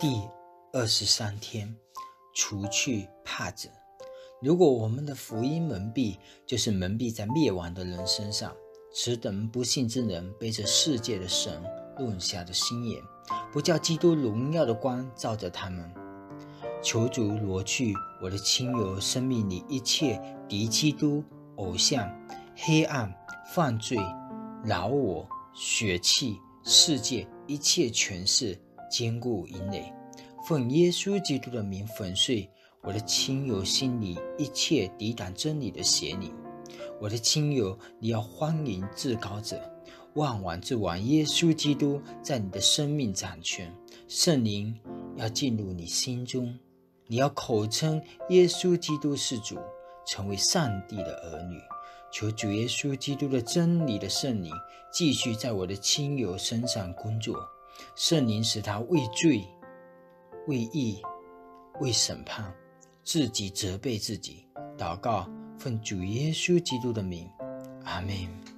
第23天，除去怕者。如果我们的福音蒙蔽，就是蒙蔽在灭亡的人身上。此等不信之人，背着世界的神论下的心眼，不叫基督荣耀的光照着他们。求主挪去我的亲友生命里一切敌基督、偶像、黑暗、犯罪、老我、血气、世界一切权势，坚固营垒，奉耶稣基督的名粉碎我的亲友心里一切抵挡真理的邪灵。我的亲友，你要欢迎至高者，万王之王耶稣基督在你的生命掌权。圣灵要进入你心中，你要口称耶稣基督是主，成为上帝的儿女。求主耶稣基督的真理的圣灵继续在我的亲友身上工作。圣灵使他为罪、为义、为审判自己责备自己。祷告，奉主耶稣基督的名，阿们。